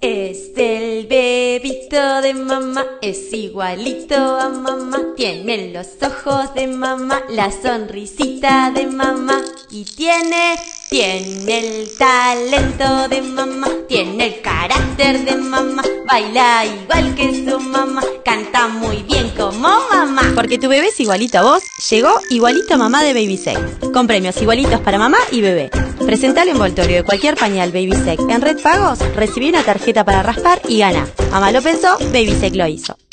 Es el bebito de mamá, es igualito a mamá. Tiene los ojos de mamá, la sonrisita de mamá. Y tiene el talento de mamá, tiene el carácter de mamá. Baila igual que su mamá, canta muy bien como mamá. Porque tu bebé es igualito a vos, llegó Igualito a Mamá de Babysec, con premios igualitos para mamá y bebé. Presenta el envoltorio de cualquier pañal Babysec en Red Pagos, recibí una tarjeta para raspar y gana. Mamá lo pensó, Babysec lo hizo.